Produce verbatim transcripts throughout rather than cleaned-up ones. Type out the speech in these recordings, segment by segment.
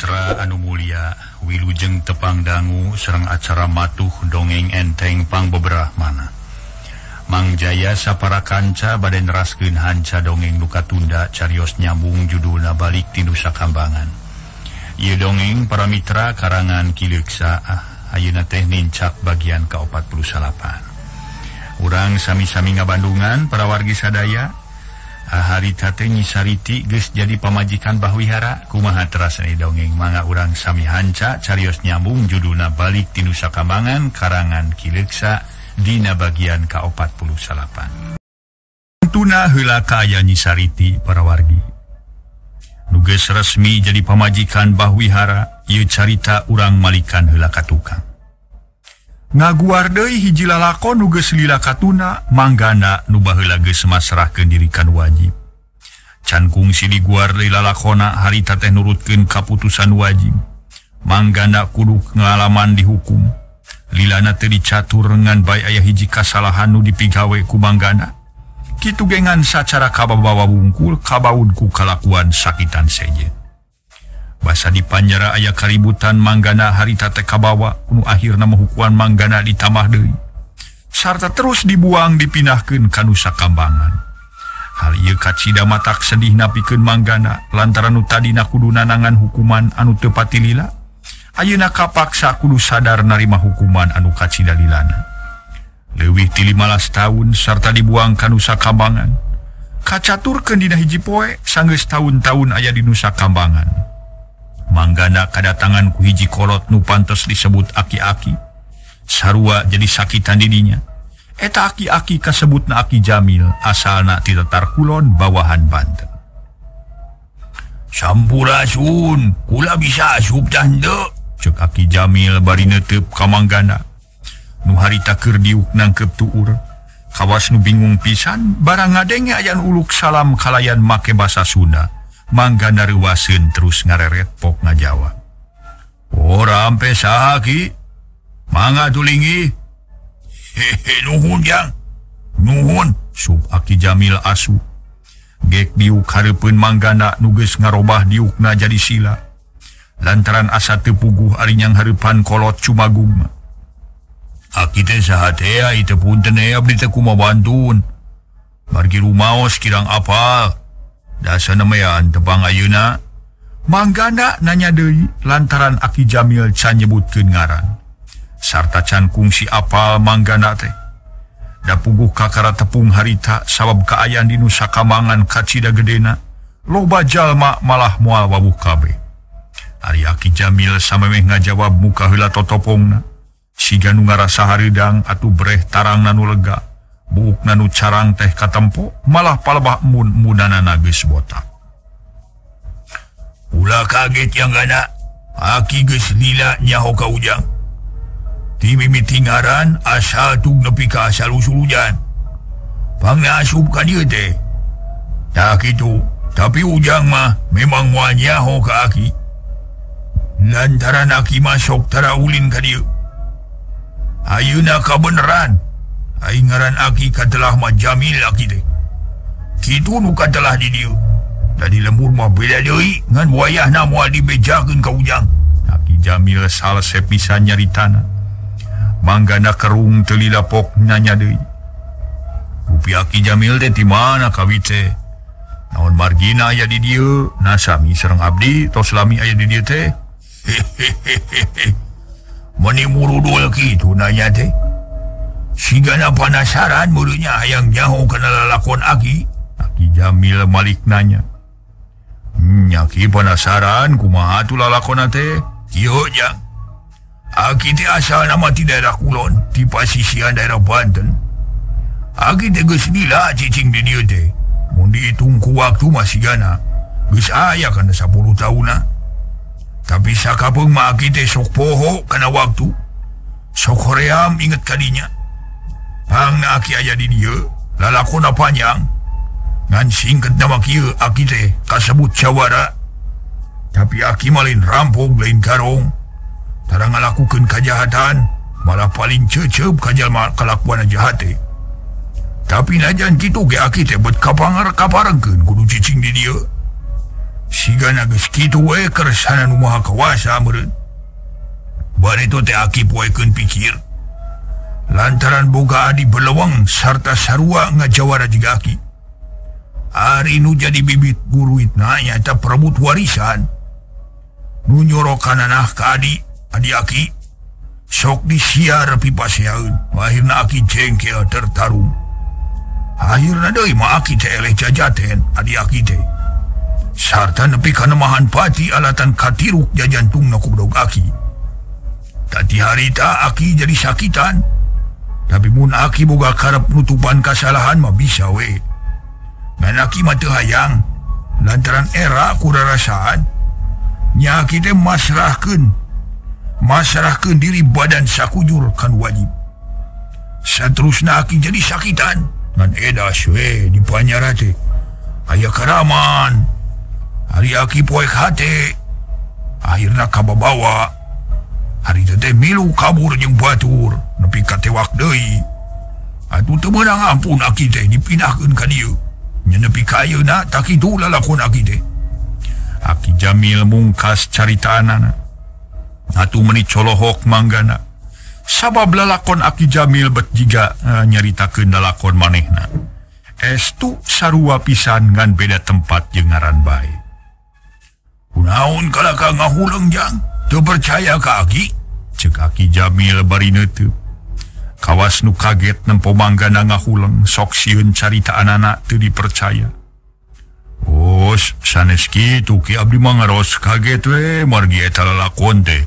Mitra anu mulia, wilujeng tepang dangu serang acara matuh dongeng enteng pangbeberahmana. Mang Jaya sapara kanca bade neraskeun hanca dongeng nu katunda carios nyambung judulna Balik Ti Nusakambangan. Ieu dongeng para mitra karangan Ki Leuksa, ayeuna teh nincak bagian kaopat puluh salapan. Urang sami-sami ngabandungan para wargi sadaya. Ahari tate nyisariti geus jadi pamajikan bah wihara, kumaha terasani dongeng mangga urang sami hanca carios nyambung judulna Balik Ti Nusakambangan karangan Ki Leuksa dina bagian kaopat puluh salapan. Tuna heula kaya nyisariti para wargi. Nu geus resmi jadi pamajikan bah wihara, ieu carita urang malikan heula ka tukang. Ngaguar deui hiji lalakon nu geus lila katuna, manggana nu baheula geus masrahkeun diri kana wajib. Can kungsi diguar deui lalakona harita teh nurutkeun kaputusan wajib. Manggana kudu ngalaman dihukum. Lilana teh dicatur ngan bae aya hiji kasalahan nu dipigawe ku manggana. Kitu gengan sacara kababawa wungkul kabaud ku kalakuan sakitan sejen. Basa di panjara aya kaributan manggana harita teh kabawa nu akhirna mahukuan manggana ditambah deui sarta terus dibuang dipindahkeun ka Nusakambangan. Hal ieu kacida matak sedih napikeun manggana lantaran nu tadina kudu nanangan hukuman anu teu pati lila ayeuna kapaksa kudu sadar narima hukuman anu kacida lilana leuwih ti lima belas taun sarta dibuang ka Nusakambangan. Kacaturkeun dina hiji poe sanggeus taun-taun aya di Nusakambangan. Manggana kadatangan ku hiji kolot nu pantos disebut aki-aki. Sarua jadi sakitan didinya. Eta aki-aki kasebutna Aki Jamil, asalna ti Tetar Kulon bawahan Banten. Sampurasun, kula bisa asup tanda, cek Aki Jamil bari neuteub ka Manggana. Nu harita keur diuk nangkep tuur. Kawas nu bingung pisan, barang ngadenge ayan uluk salam kalayan make basa Sunda. Manggana reuaseun terus ngareret pok ngajawab. Ora ampe saha Ki? Mangga tulingi. Hehe nuhun Jang. Nuhun, sup Aki Jamil asu. Gek diuk hareupeun Manggana nu geus ngarobah diukna jadi sila. Lantaran asa teu puguh ari nyang hareupan kolot cumagum. Aki teh saha teh ai teu punten aya abdi teh kumaha bantun. Margi rumaos kirang apal. Dasa namayan tepang ayuna. Manggana nanya deui lantaran Aki Jamil can nyebutkeun ngaran. Sarta can kungsi apal Manggana teh. Da puguh kakara tepung harita sabab kaayaan di Nusakambangan kacida gedena. Loba jalma malah moal wabuh kabeh. Ari Aki Jamil samemeh ngajawab muka heula totopongna. Siga nu ngarasa hareudang atuh breh tarangna nu lega. Buuk nanu carang teh katempo malah palebah mun mudanana geus botak. Ulah kaget yang gana, aki geus lila nyaho ka Ujang. Ti mimiti ngaran asal tung nepi ka asal usul Ujang. Pangna asup ka dieu teh. Tak kitu, tapi Ujang mah memang moal nyaho ka aki. Lantaran aki masuk tara ulin ka dieu. Ayeuna kabeneran. Aingaran aki katelah mah Jamil aki teh. Kitu nu katelah di dieu. Da di lembur mah beda deui ngan wayahna moal dibejakeun ka Ujang. Aki Jamil salse pisan nyaritana. Manggana kerung teu lila pok nanya deui. Rupi Aki Jamil teh ti mana kawit teh? Naon margina aya di dieu? Nasami sareng abdi tos lami aya di dieu teh. Meni murudul kitu nanya teh. Sigana panasaran murunya hayang nyaho kana lalakon aki. Aki Jamil malik nanya. Hmm, aki panasaran kumaha tu lalakona teh? Kieu Jang. Aki teh asalna mah ti daerah Kulon, ti pasisian daerah Banten. Aki teh geus lila cicing di dieu teh. Mun diitung ku waktu mah sigana geus aya kana sepuluh tauna. Tapi sakapeung mah aki teh sok poho kana waktu. Sok hoream inget kadinya. Pangna aki aya di dieu, lalakona panjang. Ngan singketna mah kieu aki teh kasebut jawara. Tapi aki mah lain rampok lain karong. Tarang ngalakukeun kajahatan, malah paling ceuceup ka jalma kalakuan jahat teh. Tapi najan kitu ge aki teh bet kapangar kaparengkeun kudu cicing di dieu. Siga nages kitu we keresana nu maha kawasa meureun. Bari itu teh aki poekeun pikir. Lantaran boga adi belewang serta sarua ngajawara jiga aki. Ari nu jadi bibit buruitna nyaeta perebut warisan. Nu nyorokan anah ka adi, adi aki. Sok disiar pipaseaeun. Akhirna aki jengkel tertarung. Akhirna deui mah aki teh eleh jajaten adi aki teh. Sarta nepi kana mahan pati alatan katiruk jajantungna ku bedog aki. Tadi harita aki jadi sakitan. Tapi mun aki boga karep nutupan kesalahan mah bisa we. Ngan aki mah teu hayang lantaran era ku rarasaan. Nya aki teh masrahkeun. Masrahkeun diri badan sakujur kan wajib. Saterusna aki jadi sakitan. Ngan edas we di panyara teh. Aya karaman. Hari aki poek hati, akhirna kababawa. Hari tete milu kabur jeung batur, nepi ka tewak deui. Atuh teu meunang ampun aki teh dipindahkeun ka dieu. Nya nepi ka ayeuna tak kitu lalakon aki teh. Aki Jamil mungkas caritaanana. Atuh meuni colohok manggana. Sabab lalakon aki Jamil bet jiga uh, nyaritakeun lalakon manehna. Estu sarua pisan ngan beda tempat jeung ngaran bae. Kunaon kalaka ngahuleng jang, teu percaya ka aki? Ceuk aki Jamil bari neuteub. Kawas nu kaget nempo manggana ngahuleng, sok sieun caritaanana teu dipercaya. Os, sanes kitu ki abdi mah ngaros kaget we margi eta lalakon teh.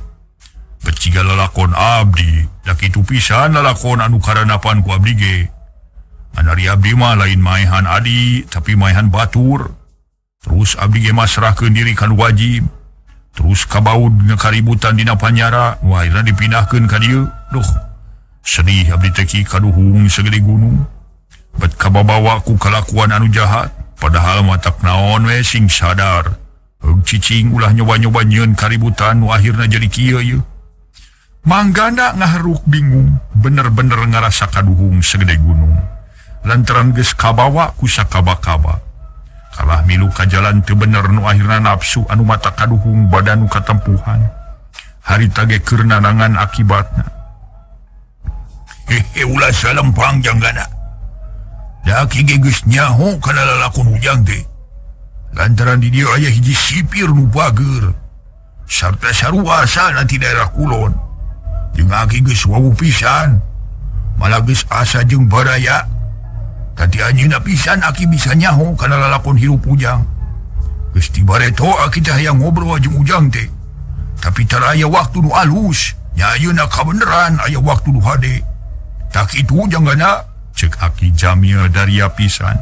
Beciga lalakon abdi, da kitu pisan lalakon anu karanapan ku abdi ge. Anari abdi mah lain maehan adi, tapi maehan batur. Terus abdi ge masrahkeun diri kan wajib. Terus kabaud ngekaributan dina panyara, wairna dipindahkeun ka dieu. Duh, sedih abdi teh ki kaduhung sagede gunung. Bet kababawa ku kalakuan anu jahat, padahal mah tak naon we sing sadar. Heung cicing ulah nyoba-nyoba nyeun kaributan nu akhirna jadi kieu ieu. Manggana ngaharuk bingung, bener-bener ngarasa kaduhung sagede gunung. Lantaran geus kabawa ku sakaba-kaba. Kalah milu ka jalan teu bener nu akhirna nafsu anu mata kaduhung badan nu katempuhan. Harita ge keur nanangan akibatna. Hehe ulah salempang janggana. Da aki ge geus nyaho kana lalakon ujang teh. Lantaran di dieu aya hiji sipir nu bageur. Sarta sarua asalna ti daerah Kulon. Jeung aki geus wawu pisan. Malah geus asa jeung baraya. Tadi anjeunna pisan aki bisa nyaho kana lalakon hirup ujang. Geus tibare to aki teh hayang ngobrol jeung ujang teh. Tapi taraya waktu nu alus, nya ayeuna kabeneran aya waktu nu hade. Tak itu janggana, ceuk aki Jamil daria pisan.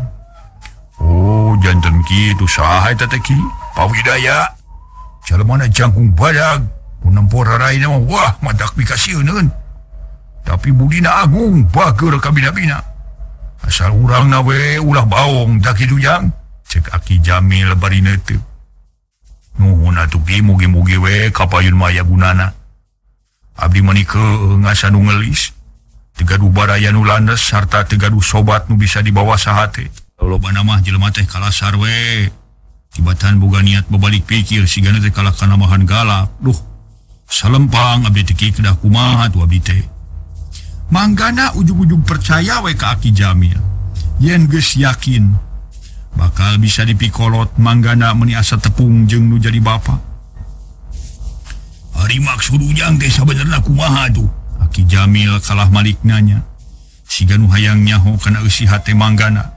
Oh, janten kitu saha eta teh ki? Pawidaya. Jalemana jangkung badag, mun nempo raraina mah wah madak pikasieun. Tapi budina agung bageur kabina-bina. Asal urang na we ulah baong tak itu jang. Cek aki Jamil bari neuteub. Nuhun atuh ki mugi-mugi we kapayun mah aya gunana. Abdi mah nikeu ngasa nu ngeulis. Tigaduh baraya nu landes sarta tigaduh sobat nu bisa dibawa saha teh. Lolobana mah jelema teh kalasar we. Tibatan boga niat babalik pikir sigana teh kalakana mahan galak. Duh, salempang abdi teh ki kedah kumaha tuh abdi teh. Manggana ujung-ujung percaya we ka aki Jamil. Yen geus yakin bakal bisa dipikolot manggana meuni asa tepung jeung nu jadi bapa. Ari maksud ujang teh sabenerna kumaha tuh? Aki Jamil kalah malikna nya. Siga nu hayang nyaho kana eusi hate manggana.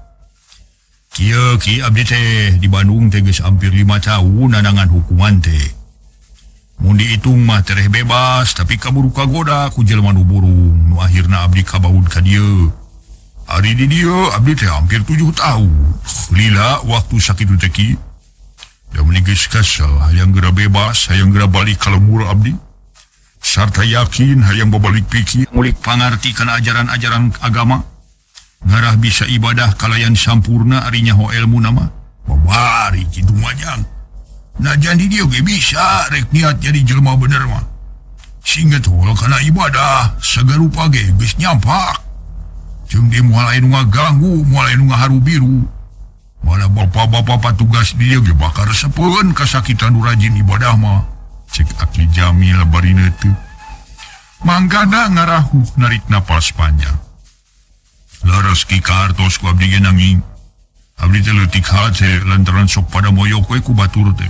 Kieu ki abdi teh di Bandung teh geus hampir lima tahun nanangan hukuman teh. Mun diitung mah tereh bebas, tapi kaburu kagoda ku jelema nu burung. Nu akhirna abdi kabaud ka dieu. Ari di dieu abdi teh hampir tujuh tahun. Lila waktu sakitu teh ki. Da mun geus kesel, hayang geura bebas, hayang geura balik ka lembur abdi. Sarta yakin hayang babalik pikir, ngulik pangarti kana ajaran-ajaran agama. Ngarah bisa ibadah kalayan sampurna ari nyaho elmu nama. Babari kitu mah jang. Nah jadi dia ge bisa rek niat jadi jelma bener mah. Sehingga tol kana ibadah sagarupa ge geus nyampak. Jeung di mual aya nu ngaganggu, mual aya nu ngaharu biru. Malah bapak-bapak tugas dia ge bakar sepeun kasakitan urajin ibadah mah. Cek Akli Jamil barina teu. Manggana ngarahu narik napas panjang. Laras ki kartos ku abdi ge nanging. Abdi teh leutik hate lantaran sok pada moyok we ku batur teh.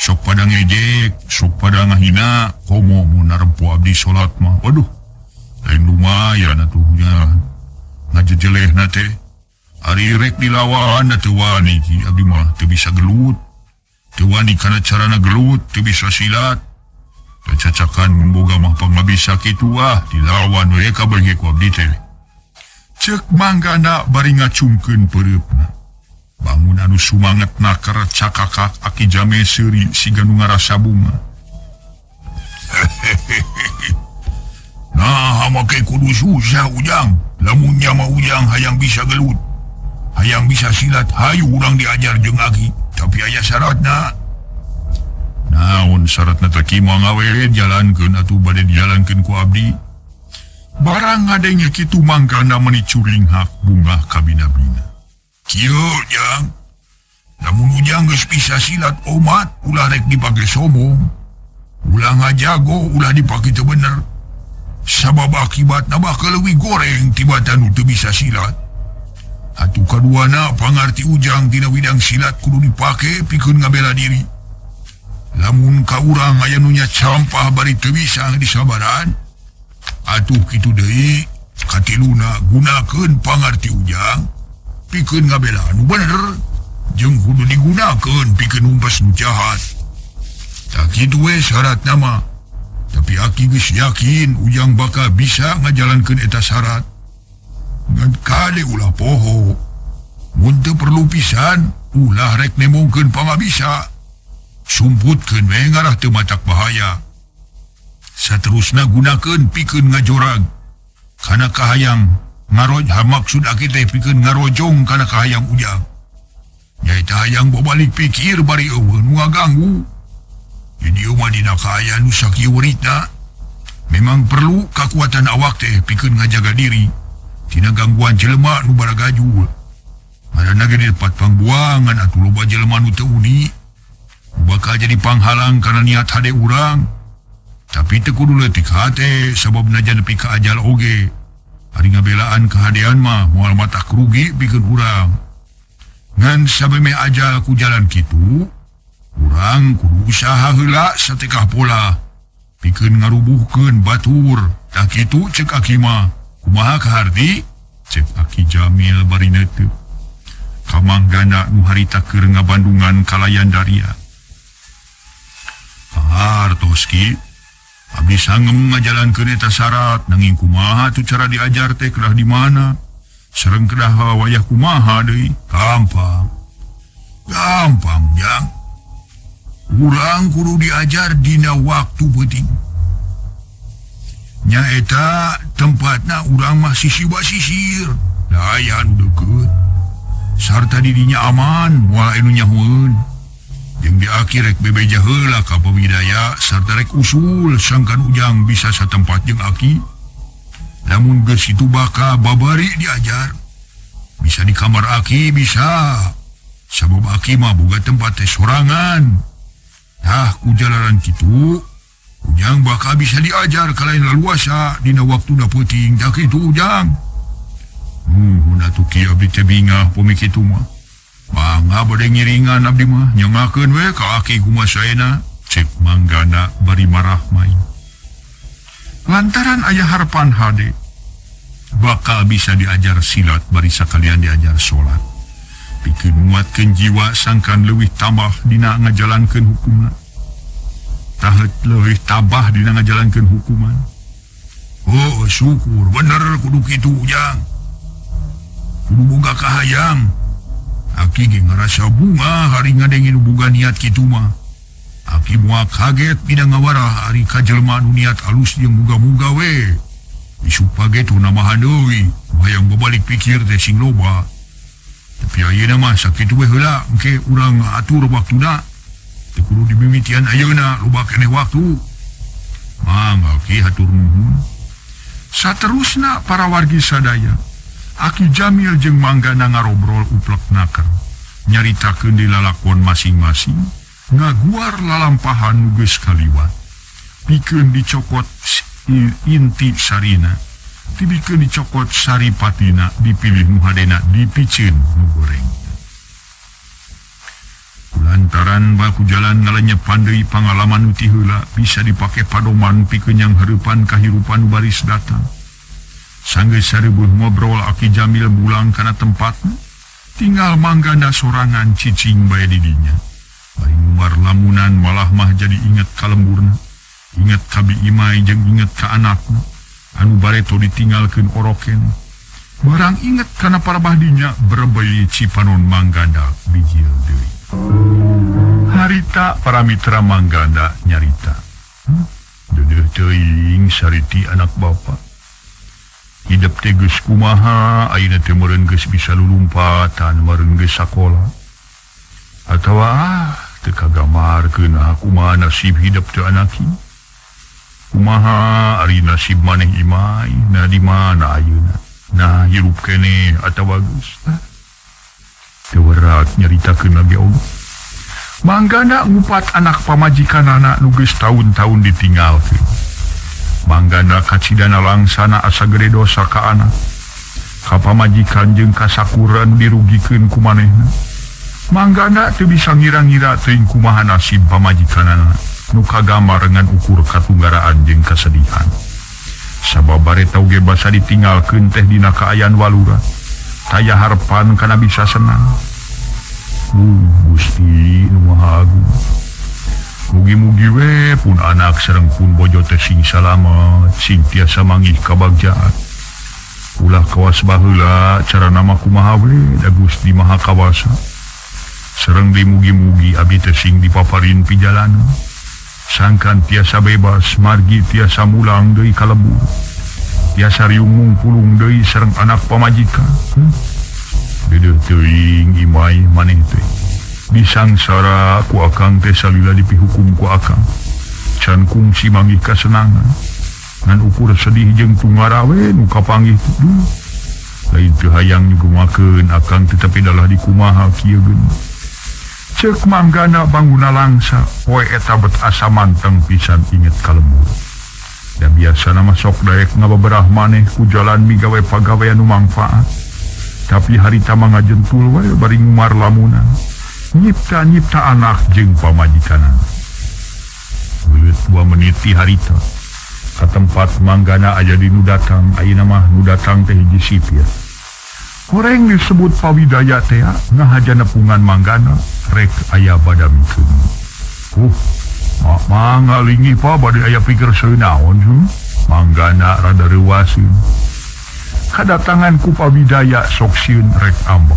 Sok pada ngejek, sok pada ngahina, komo mun narempo abdi salat mah. Waduh. Lain lumayan atuh nya. Ngajejeleh na teh. Ari rek dilawan atuh wani abdi mah teu bisa gelut. Teu wani kana carana gelut, teu bisa silat. Teu cacakan mun boga mah pangabisa kitu ah, dilawan we ka beungeuk abdi teh. Ceuk manggana bari ngacungkeun pereupna. Bangun anu sumangetna kareca kakak Aki Jame seuri siga nu ngarasa bunga. Nah, make kudu susah Ujang. Lamunnya mah Ujang hayang bisa gelut. Hayang bisa silat, hayu urang diajar jeung Aki. Tapi aya syaratna. Naon syaratna teh ki moal ngawe jalankeun atuh bade dijalankeun ku abdi. Barang adanya kitu mangkana manicuring hak bunga kabina-bina. Kieu Jang. Lamun Ujang geus bisa silat omat, ulah rek dipake sombong. Ulah ngajago, ulah dipake teu bener. Sabab akibatna bah kaleuwih goreng tibatan nu teu bisa silat. Atuh kaduana pangarti Ujang tina widang silat kudu dipake pikeun ngabela diri. Lamun ka urang aya nu nya campah bari teu bisa disabaran. Atuh kitu deui katiluna gunakeun pangarti Ujang pikeun ngabela nu bener jeung kudu digunakeun pikeun humpes nu jahat. Tah kitu we syaratna mah. Tapi Aki geus yakin Ujang bakal bisa ngajalankeun eta syarat. Ngan kali ulah poho mun teu perlu pisan ulah rek nemongkeun pangabisa sumputkeun we ngarah teu matak bahaya. Saterusna gunakeun pikeun ngajorag kana kahayang ngaroj maksud Aki teh pikeun ngarojong kana kahayang Ujang nyaeta hayang bobalik pikir bari eueuh ngaganggu jadi umah dina kahayang nu sakieu euritna memang perlu kakuatan awak teh pikeun ngajaga diri tina gangguan jelema nu baragajul. Maranna ge dipat pangbuangan atuh loba jelema nu teu uni. Bakal jadi panghalang kana niat hade urang. Tapi teu kudu leutik hate sababna jan nepi ka ajal oge. Ari ngabelaan kahadean mah moal mata rugi pikeun urang. Ngan sabeme ajal ku jalan kitu, urang kudu usaha heula satekah pola. Pikeun ngarubuhkeun batur. Tah kitu ceuk Aki mah. Kumaha kaharti, cek Aki Jamil barina teu. Kamanggana nu harita keur ngabandungan kalayan Daria. Hartos ki, abdi sangem ngajalankeun eta syarat, nanging kumaha tu cara diajar teh kedah di mana? Sareng kedah wayah kumaha deui? Gampang. Gampang, Jang. Urang kudu diajar dina waktu penting. Nya eta tempatna urang mah sisibasisir daya anu deukeut sarta dirinya aman moal anu nyahoeun jeung diaki rek bebeja heula ka pamidaya sarta rek usul sangkan Ujang bisa satempat jeung Aki. Lamun geus kitu bakal babari diajar bisa di kamar Aki bisa sabab Aki mah boga tempat teh sorangan. Tah ku jalaran kitu Ujang bakal bisa diajar kalain laluasa dina waktu na penting tak itu Ujang. Nuhun atuh ki abdi teh bingah pemikitu mah. Mangga bade ngiringan abdi mah nyangakeun we ka Aki kumasaena cek manggana bari marah main. Lantaran aya harapan hade bakal bisa diajar silat bari sakalian diajar salat. Pikeun nguatkeun jiwa sangkan leuwih tambah dina ngajalankeun hukumna. Tahet leuwih tabah dina ngajalankeun hukuman. Oh, syukur bener kudu kitu Ujang. Kudu boga kahayang. Aki ge ngarasa bunga hari ngadengin boga niat kitu mah. Aki moal kaget bina ngawarah hari ka jelema anu niat alus jeung muga-muga we. Isuk page tu namahan deui, hayang babalik pikir teh sing loba. Tapi ayeuna mah sakitu we heula, engke urang atur waktuna. Kudu dibimitian ayeuna loba keneh waktu. Mangga Ki hatur nuhun. Saterusna para wargi sadaya Aki Jamil jeung Manggana ngarobrol uplek naker. nyaritakeun di lalakon masing-masing, ngaguar lalampahan geus kaliwat, pikeun dicokot inti sarina, dibikeun dicokot saripatina, dipilih nu hadena, dipiceun nu goreng. Lantaran baku jalan ngalanya pandai pengalaman uti heula bisa dipakai padoman pikeun yang harapan kahirupan baris datang. Sanggeus sareubeung ngobrol Aki Jamil pulang kana tempatna, tinggal mangganda sorangan cicing bae di dinya. Bari ngumar lamunan malah mah jadi inget ka lemburna, inget ka biimai jeung inget ka anakna, anu bareto ditinggalkeun oroken. Barang inget kana parabah dinya berebeli cipanon mangganda bijil deui. Harita para mitra mangganda nyarita, hmm? Dedeh teuing sariti anak bapak, hidup teh geus kumaha, ayeuna teh meureun geus bisa lulumpatan, meureun geus sakola, atawa teu kagamarkeun kumaha nasib hidup teh anak ieu, kumaha ari nasib maneh imai, nah di mana ayeuna, nah hirup keneh atawa geus tewerat nyaritakeun lagi Allah. Manggana ngupat anak pamajikan anak nugas tahun-tahun ditinggalkeun. Manggana kacidana langsana asa gede dosa ka anak, ka pamajikan jeung ka sakura nu dirugikeun kumanehna. Manggana teu bisa ngira-ngira teuing kumaha nasib pamajikanana nu kagambar ngan ukur katunggaraan jeung kasedihan. Sababare tauge basa ditinggalkeun teh dina kaayaan walura. Saya harapan karena bisa senang. Uh, Gusti nu Maha Agung. Mugi-mugi we pun anak serengkun bojo teh sing salamet, sing tiasa manggih kabagjaan. Ulah kawas baheula cara nama kumaha we da Gusti Maha Kawasa. Sereng di mugi-mugi abi teh sing dipaparin pijalanan. Sangkan tiasa bebas, margi tiasa mulang deui ka lembur. Biasa riung pulung deui sareng anak pamajikan. Hmm? Dedeuh teuing imai maneh teh. Disangsara ku akang teh salila dipihukum ku akang. Can kungsi manggih kasenangan. Ngan ukur sedih jeung tungarawe nu kapanggih duh. Lain teu hayang nyugumakeun akang teh tapi dalah dikumaha kieu geun. Ceuk manggana bangguna langsa, poe eta bet asa manteng pisan inget ka lembur. Da biasa nama sok daek ngababerah maneh ku jalan migawe pagawean nu mangfaat. Tapi harita mangajentul wae bari ngumar lamunan. Nyipta-nyipta anak jeung pamajikanan. Leuwih dua menit ti harita. Ka tempat manggana aya di nu datang, ayeuna mah nu datang teh hiji sipir. Kurang disebut pawidaya teh ngahaja nepungan manggana rek aya badamikeun. Uh. Mangalingi pa bade aya pikir seunaon hmm? Manggana rada reuaseun kadatangan ku pabidaya sok sieun rek ambek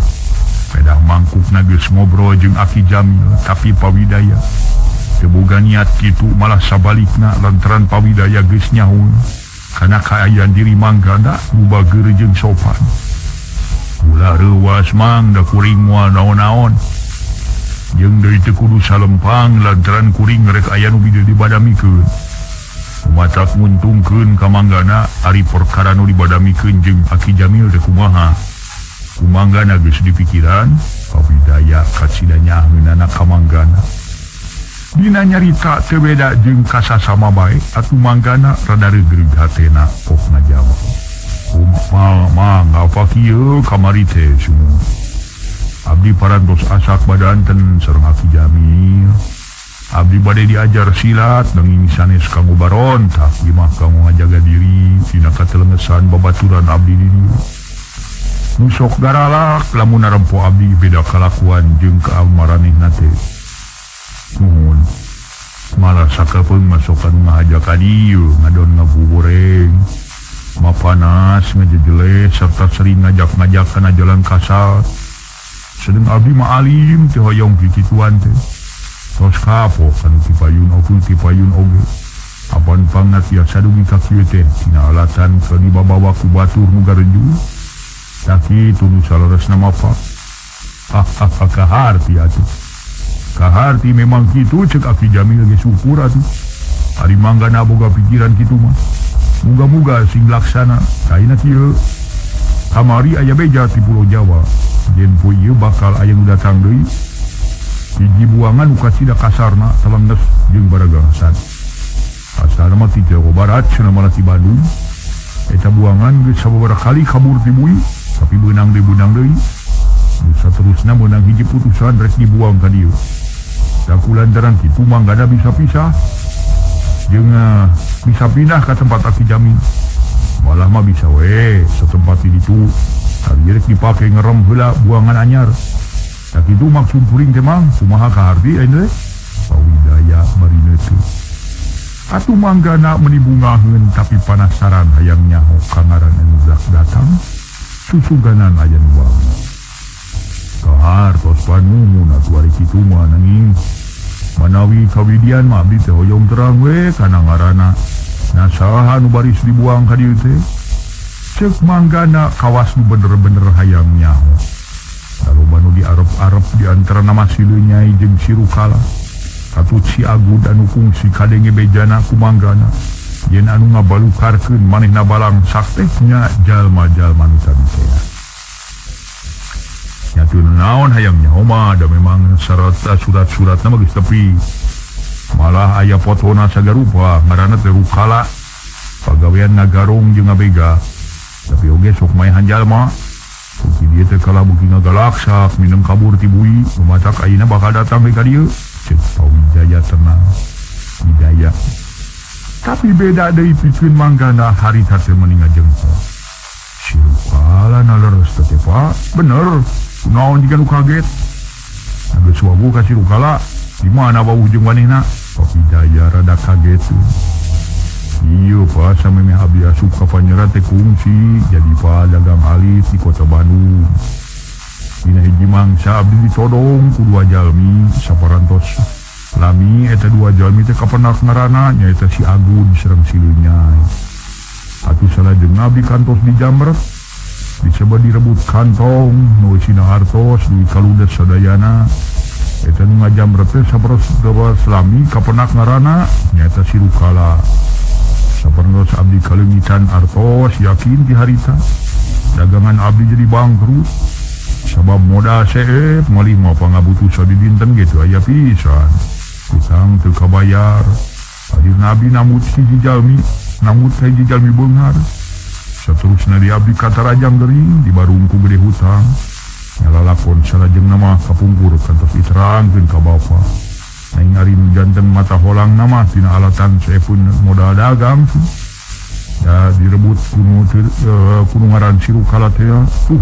pedah mangkukna geus ngobrol jeung Aki Jamil tapi pabidaya teu boga niat kitu malah sabalikna lantaran pabidaya geus nyahueun kana kaayaan diri manggana nu bageur jeung sopan ulah reuas mang da kuring moal naon-naon jeung deui teu kudu salempang lantaran kuring rek aya nu bide dibadamikeun. Matak nguntungkeun ka manggana ari perkara nu dibadamikeun jeung Aki Jamil teh kumaha. Kumanggana geus dipikiran, pabidaya kacidanya heunana ka manggana. Dina nyarita teu beda jeung kasasama bae, atuh manggana rada regreg hatena pok ngajawab. Kumpal mang apa kieu kamari teh sungguh. Abdi parantos asak badanten sareng Aki Jamil. Abdi bade diajar silat nanging sanes kanggo barontak imah kanggo ngajaga diri dina katelengesan babaturan abdi di dieu. Nu sok garalak lamun narempo abdi beda kalakuan jeung kaamaranehna teh. Nuhun. Malah sakapeung masokan ngahajakan ieu ngadon ngabugoreng. Mapanas ngajejeles serta sering ngajak-ngajak kana jalan kasar. Sedang abdi ma'alim teh hoyong kikituan teh tos kapok anu tipayun oku tipayun oge apaan pangna tiasa dugi kakieu teh tina alatan kani babawa ku batur nu gareju taki tunu saloresna mapak ah ah ah kaharti atuh kaharti memang kitu cek Aki Jamil geus syukur atuh ari manggana boga pikiran kitu mah muga-muga sing laksana kaina kieu Kamari aya beja di Pulau Jawa. Jenpo ieu bakal aya nu datang deui. Hiji buangan nu kasida kasarna telenges jeung baragasan. Asalna mah ti Jawa Barat cenah malah ti Bandung. Eta buangan geus sababaraha kali kabur ti bui, tapi beunang deui beunang deui. Saterusna meunang hiji putusan rek dibuang ka dieu. Da kulantaran kitu manggana bisa pisah. Jeung bisa pindah ka tempat aki jamin. Malah mah bisa we setempat ini tuh hardirek dipake ngerem heula buangan anyar. Tak itu maksud kuring teh Mang, kumaha ka hardi aya pawidaya bari neutu. Atuh manggana meuni bungaheun tapi panasaran hayang nyaho ka ngaran anu datang. Susuganan aya nu wangi. Kahar tos panungun atuh ari kitu mah nanging. Manawi kawidian mah abdi teh hoyong terang we kana ngaranna. Nah salah anu baris dibuang ka dieu teh ceuk manggana kawas nu bener-bener hayang nyaho. Kaloba nu diarep-arep di antarana Masileun Nyai jeung si Rukala. Katuj si Agud anu kungsi kadenge bejana kumanggana. Yen anu ngabalukarkeun manehna balang sakti nya jalma-jalma nu sabisea. Nyatuna naon hayang nyaho mah da memang sarata surat-suratna mah geus tepi. Malah aya fotona sagarupa ngaranna teh Rukala pagawean ngagarong jeung ngabega tapi oge sok maehan jalma kuki dieu teh kalah beuki ngagalaksak minum kabur ti bui rumatak ayeuna bakal datang deui ka dieu ceuk Pawijaya tenang hidaya tapi beda deui pikeun manggana harita teh meuni ngajengkol si Rukala naleres teh Pak bener naon jika nu kaget geus wabu ka si Rukala di mana bau jeung manehna Pawijaya rada kaget tuh. Iya Pak, sama memang abdi asup ka Panjera teh kungsi jadi Pak dagang alis di kota Bandung. Dina hiji mangsa abdi ditodong ku dua jalmi saparantos lami eta dua jalmi teh kapenak ngaranna nya eta si Agud sareng si Leun Nyai. Atuh salajeng abdi kantos di Jambret disebut direbut kantong nu isina hartos duit kaludes sadayana. Eta nu ngajamret teh saperos lami kapenak ngaranna nya eta si Rukala. Saperos abdi kalengitan artos yakin di harita. Dagangan abdi jadi bangkrut. Sabab modal seep malih mah pangabutuh sadidinten gitu aya pisan. Utang teu kabayar. Akhirna abdi namut hiji jalmi, namut hiji jalmi beunghar. Saterusna di abdi katarajang gering dibarungku gede hutang. Nyalalakon salajengna mah kapungkur kantos diterangkeun ka bapa. Aing ari nu janten mata holang nama tina alatan saeupun modal dagang. Ya direbut kunu uh, kunu ngaran si Rukala teh. Tuh,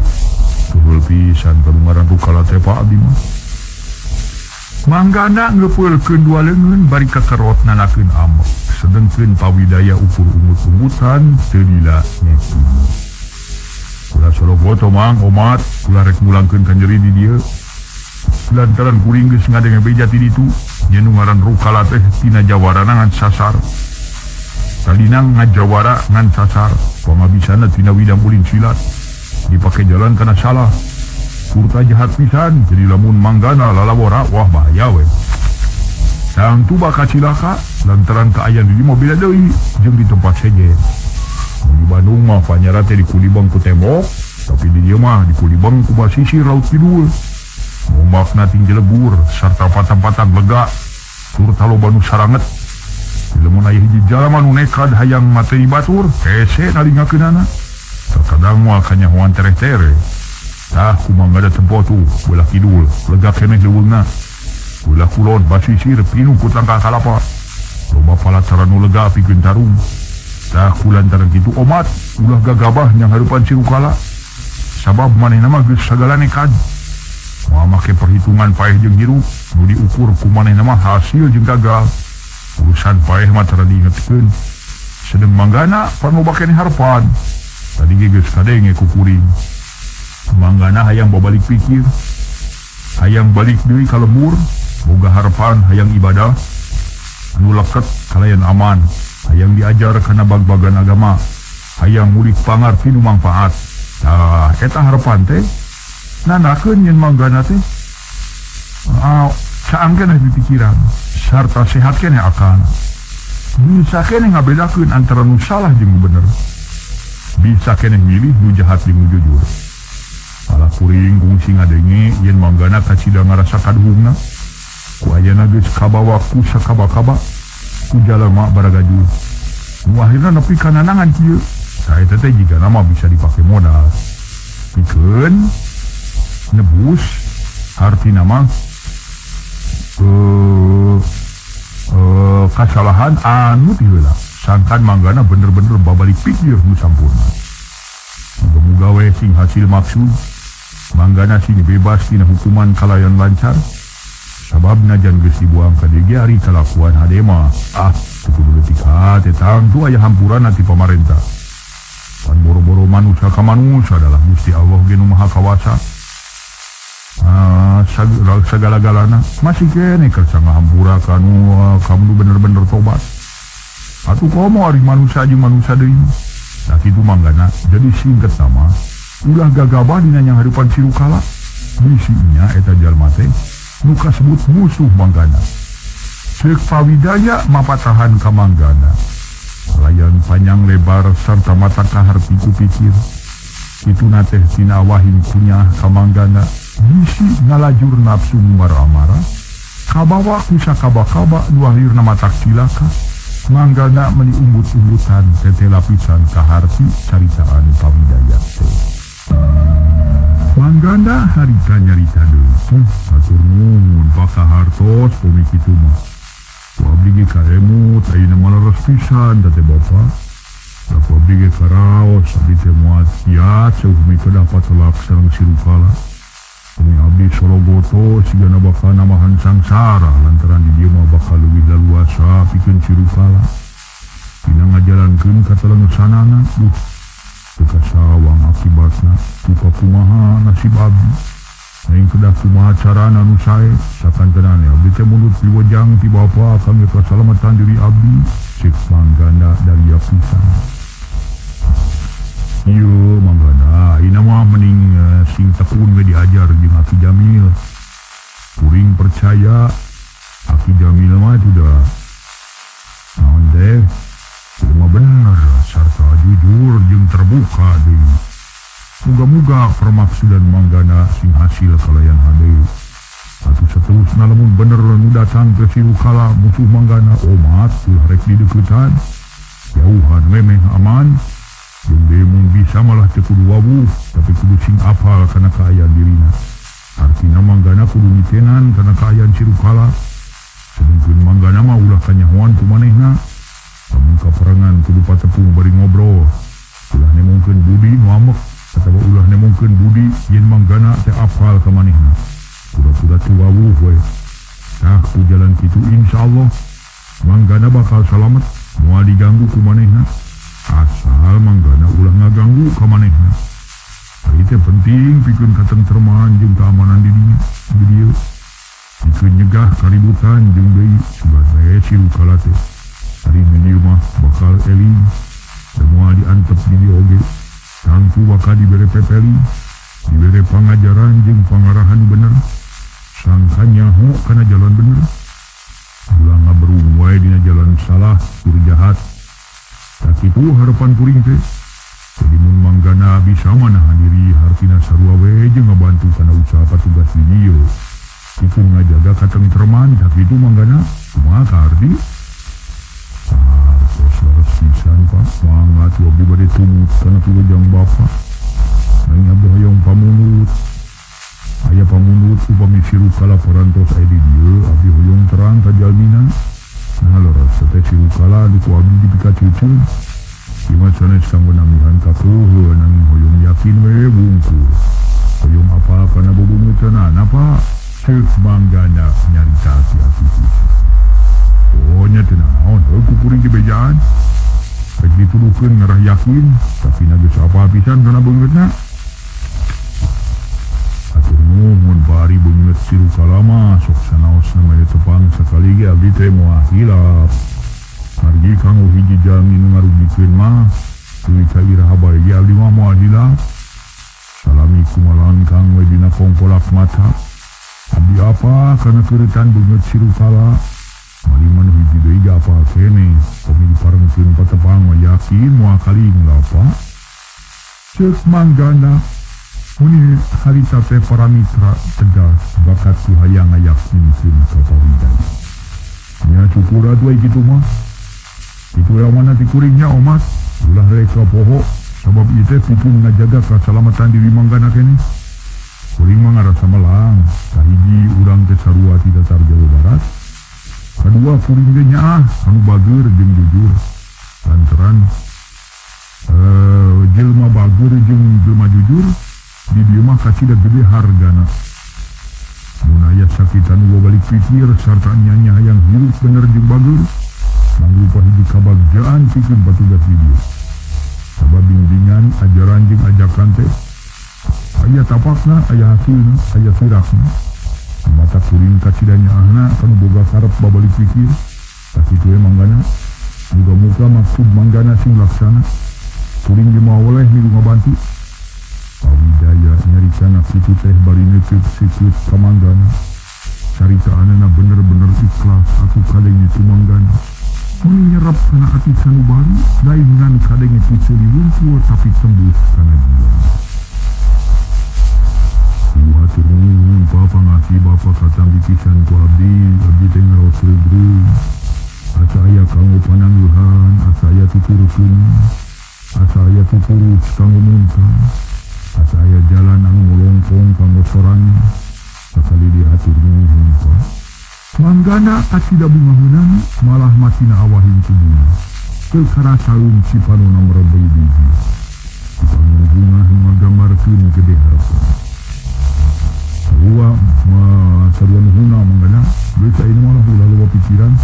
tuluy pisan kunu ngaran Rukala teh Pak Abdi mah. Manggana ngeupeulkeun dua leungeun bari ka karotna nakeun ambek. Sedengkeun Pawijaya ukur umut-umutan teu lila nyaeta. Kula soloboto Mang omat kula rek mulangkeun ka nyeri di dieu lantaran kuring geus ngadenge beja ti ditu nya nu ngaran Rukala teh tina jawarana ngan sasar tadina ngajawara ngan sasar pamabisana tina widang ulin silat dipake jalan kana salah kurta jahat pisan jadi lamun manggana lalabora wah bahaya we sang tu bakal cilaka lantaran kaayaan di mobil deui jeung di tempat seje. Di Bandung mah Panjera teh dikulibang ku tembok, tapi di dia mah dikulibang ku basisir laut kidul. Ombakna tinggi lebur, serta patang-patang lega, turta loba nu saranget. Lamun aya hiji jalma nu nekad hayang materi batur, hese nalingakeunana. Terkadang mah ka nyahoan tereh-tereh. Tah kumaha da tempo tuh, beulah kidul, lega keneh leuweungna. Beulah kulon basisir pinuh ku tangkal kalapa. Loba palataran nu lega pikeun tarung. Tah kulantaran kitu omat ulah gagabah yang harupan si Rukala sabab manehna mah geus sagala nekad moal make perhitungan paeh jeung hirup nu diukur ku manehna mah hasil jeung gagal urusan paeh mah tara diingetkeun sedeng manggana panoba keneh harepan tadi ge geus kadenge ku kuring manggana hayang babalik pikir hayang balik deui ka lembur boga harepan hayang ibadah anu leket kalayan aman hayang diajar kana bag-bagan agama hayang mulik pangarti nu mangfaat tah eta harepan teh nanakeun nyen manggana teh ah saang keneh dipikiran sarta sehat keneh akal bisa keneh ngabedakeun antara nu salah jeung nu bener bisa keneh milih nu jahat jeung nu jujur. Malah kuring kungsi ngadenge yen manggana kacida ngarasa kaduhungna. Ku ayeuna geus kabawa ku sakaba-kaba ku jalema baragajul. Nu akhirna nepi ka nanangan kieu. Saeta teh jigana mah bisa dipake modal. Pikeun nebus hartina mah eh eh kasalahan anu diheula. Sangkan manggana bener-bener babalik pikir nu sampurna. Muga-muga we sing hasil maksud manggana sini bebas tina hukuman kalayan lancar. Sababna jangan geus dibuang ka deui ari kalakuan hadema. Ah, sepuluh detik ah tetang tu aya hampuran ti pamarentah. Pan boro-boro manusia ka manusia adalah Gusti Allah genu maha kawasa. Ah, segala-galana masih kene kersa ngahampura ka nu kamu bener-bener tobat. Atuh komo ari manusia jeung manusia deui. Sakitu manggana jadi singkat sama ulah gagabah dina nyanghareupan siru kala. Misi nya eta jalma teh nu kasebut musuh manggana. Ceuk pawidaya mapatahan ka manggana. Layan panjang lebar sarta mata ka harti kupikir. Kituna teh tina wahin kunyah ka manggana. Misi ngalajur nafsu marah-marah. Kabawa ku sakaba-kaba nu akhirna matak cilaka. Manggana meni umbut-umbutan tete lapisan kaharti caritaan pamidaya teh. Manggana harita nyarita deui. Hatur nuhun baka hartos pomi kitu mah. Ku abdi ge karemut ayeuna maleres pisan teh bapa. Ku abdi ge karaos abdi teh moal sia ceumi teu dapat laksana siru kala. Pomi abdi sologoto sigana bakal namahan sangsara lantaran di dieu mah bakal leuwih laluasa pikeun siru kala. Dina ngajalankeun ka telengsanana, duh teu kasawang akibatna. Tuka kumaha nasib abdi. Lain kedah kumaha carana nu sae sakanteunana abdi teh mundur piwejang ti bapa kangge kasalamatan diri abdi. Ceuk Manggana dari pisan. Yo Manggana, ayeuna mah mending uh, sing tekun we diajar jeung Aki Jamil. Kuring percaya Aki Jamil mah sudah naon teh mah bener sarta jujur jeung terbuka deui. Muga-muga permaksudan Manggana sing hasil kalayan hade. Atuh saterusna lamun bener nu datang ke siru kala musuh Manggana omat ulah rek dideuketan. Jauhan memeh aman. Demun bisa malah tekudu wabu, tapi kudu sing apal karena kaayaan dirina. Artina Manggana kudu mitenan karena kaayaan siru kala. Sedengkeun Manggana mah ulah kanyahuan kumanehna. Lamun kaperangan kudu patepung bari ngobrol. Ulah nemongkeun budi nu amek, atawa ulah nemongkeun budi yen Manggana teh apal ka manehna. Kuda-kuda teu wabu we. Tah ku jalan kitu insyaallah Manggana bakal salamet moal diganggu kumanehna. Asal Manggana ulah ngaganggu ka manehna. Ari teh penting pikeun katentreman jeung keamanan dirinya. Di dieu pikeun nyegah kaributan jeung deui sabaraha siru kala teh. Ari menieu mah bakal eling. Semua diantep di dieu oge. Tangtu bakal dibere pepeli. Dibere pangajaran jeung pangarahan bener. Sangka nyaho kana jalan bener. Ulah ngaberung wae dina jalan salah kudu jahat. Sakitu harapan kuring teh. Jadi mun Manggana bisa manahan diri hartina sarua we jeung ngabantu kana usaha patugas di dieu. Ieu ngajaga katentreman sakitu Manggana kumaha ka hardi. Tos leres pisan pas mangat lobi bade tumut kana piwejang bapa. Lain abdi hoyong pamunut. Aya pamunut upami siru kala parantos aya di dieu abdi hoyong terang ka jalmina. Nah leres teh siru kala di ku abdi dipikacucun. Iman sanes kanggo namihan kapuhun anu hoyong yakin we bungku. Hoyong apal kana bubunguteunana napa ceuk Manggana nyarita ti ati. Oh nya teh naon heuh kuring dibejaan. Rek dituduhkeun ngarah yakin tapi na geus apal pisan kana beungeutna. Atur nuhun bari beungeut siru kala mah sok sanaosna mah tepang sakali ge abdi teh moal hilap. Hargi kanggo hiji jalmi nu ngarugikeun mah tuluy ka iraha bae ge abdi mah moal hilap. Salami kumalan kang we dina pongkolak mata. Abdi apa kana keuretan beungeut siru kala. Maliman hiji deui ge apal keneh. Pamili parengkeun patepang mah yakin moal kali ngulapa. Susmanggana muni harita pe paramitra tegas bakat ku hayang ayak simsim kapawidan. Nya cukura dua gitu mah. Itu yang mana dikuringnya omas ulah reka poho sabab ite pupung ngajaga keselamatan diri manggana kene. Kuring mangarasa melang kahiji urang teh sarua ti datar Jawa Barat. Kedua kuring ge nyaah anu bager jeung jujur lantaran Uh, jelma bagur jeung jelma jujur di dieu mah kasih gede hargana. Mun aya sakitan ulah balik pikir sarta nyanya yang hirup bener jeung bagur mangrupa hiji kabagjaan pikeun patugas di dieu. Sabab bimbingan ajaran jeung ajakan teh aya tapakna, aya hasilna, aya sirakna. Mata kuring kacidanya ahna anu boga karep babalik pikir sakitu we manggana. Muga-muga maksud manggana sing laksana. Kuring jema oleh milu ngabantu Pawidaya nyaricana situ teh bari nekut sikut kamanggana. Carita anana bener-bener ikhlas aku kadeng itu manggana. Muni nyerap sana ati sanubari laingan kadeng itu celi lumpur tapi tembus sana jiwa. Uhatur mungin bapa ngasi bapa katang dipisan ku abdi abdi tengah osri gru. Asa ayah kanggo panangguhan asa ayah tutur kuning. Asa ayah pupurut kanggo muntah. Asa ayah jalan anu ngolompong kanggo sorang. Sakali diatur muntah. Manggana asida bunga hunang malah masina awahin tubuhna. Kelkara sarung si panona merebai biji. Si panona bunga hingga gambarkan gede harapan. Sarua saruan huna manggana. Beka ini malah hula lupa pikiran.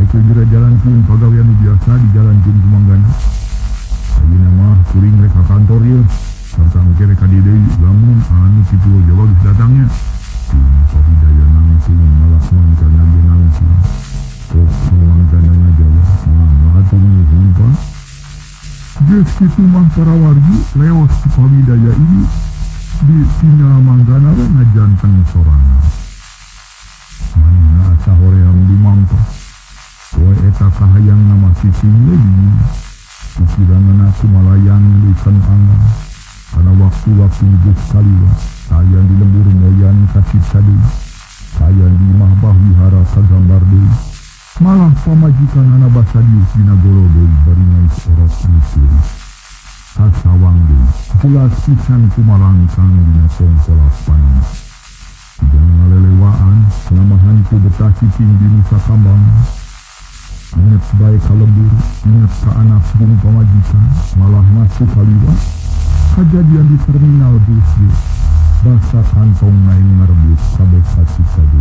Baik kira jalan pun pagawian biasa di jalan pun kumanggana. Lagi nama kuring reka kantor ya serta mungkin reka dede lamun anu si pulau Jawa bisa datangnya tapi daya nangsi malah manggana dia nangsi kok manggana ngajawa malah turun humpah jek situ mantara wargi lewat si pamidaya ini di sinyal manggana ngajanteng sorana mana sahore yang dimampah koe eta kahayang nama sisinya ini. Pikiran aku malayang luisan tangan karena waktu-waktu hidup kaliwa sayang di lembur moyan kasih sadu sayang di mahbah wihara kagambar deh malah pamajikan anak bahasa dius dinagoro deh beringais orok misir kasawang deh pulas pisan kumalang sang dinasong kolas panas tidak ngalelewaan selamahan ku betah cicing di Nusa Kambangan. Ingat sebaik kalembur, ingat ke anak sebelum pemajikan, malah masuk kaliwa. Kejadian di terminal busri, basah kantong naik merebus sabek satu sadu.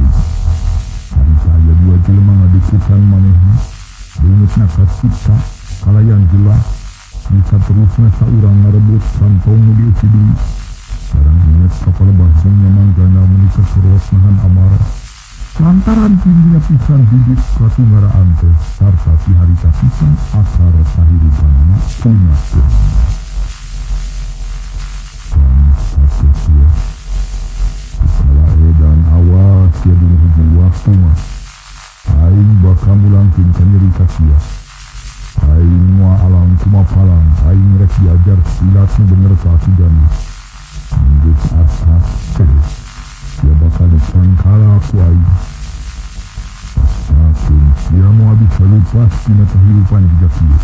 Hari saya dua jelma ngadikukan manehna, bungut nakas siksa, kalayan jelas. Bisa terus nasa urang merebus kantong diusi duit. Sekarang ingat kapal bahasanya manggana menikah seruas nahan amarah. Lantaran tingginya pisan bibit kasungaraan teh sarta si harita pisan asar sahirupanana punya kurangnya bangsa sesia salah edan awas ya dulu hubung waktu mas aing bakal mulangkin kenyerita sia aing mua alam kumapalang aing rek diajar silatnya bener saati dana minggu asas selis. Ya bakal disangkala aku air Pasakun Sia mau habis lepas Sina kehidupan di Jakia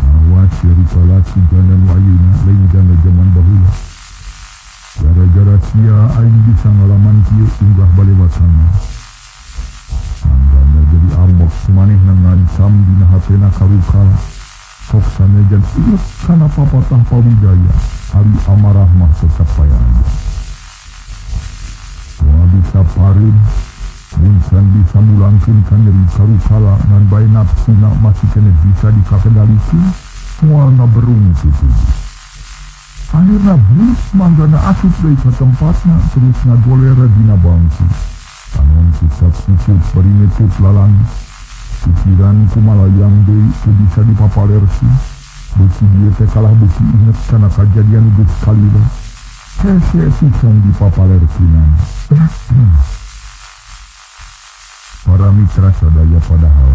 Awas ya risalat Si jalan wayuna Lain janda zaman bahula Gara-gara Sia aing bisa ngalaman Sia unggah balewasannya Sanggana jadi amok Semaneh nangan sam Dina hatena karukala Sok sana jan Ilek sana papatah pawidaya Hari amarah mah tetap payah aja bisa parin munsan bisa mulangkin kan dari karukala dan bayi nafsu nak masih kena bisa dikakendalikin warna berung itu akhirnya bus manggana asup dari ke tempatnya terus ngagolera dina bangsi tangan susah susut beringetup lalang pikiran kumalayang deh itu bisa dipapalersi busi dia tekalah busi inget karena kejadian itu sekali lah hese susah dipapalersinan. Para mitra sadaya padahal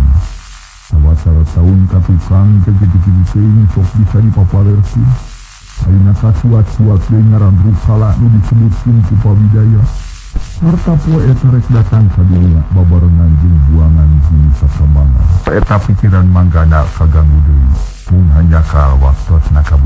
sawa-sawa tahun katukang kegetik-getik ini sok bisa dipapalersi Aina sasuat-suat dengaran rusala nu disebutkin ku pabidaya. Harta poe eta rek datang ka dunya babarengan jeung buangan ti Nusakambangan. Eta pikiran manggana kaganggu deui. Mun hanyakal waktu na ka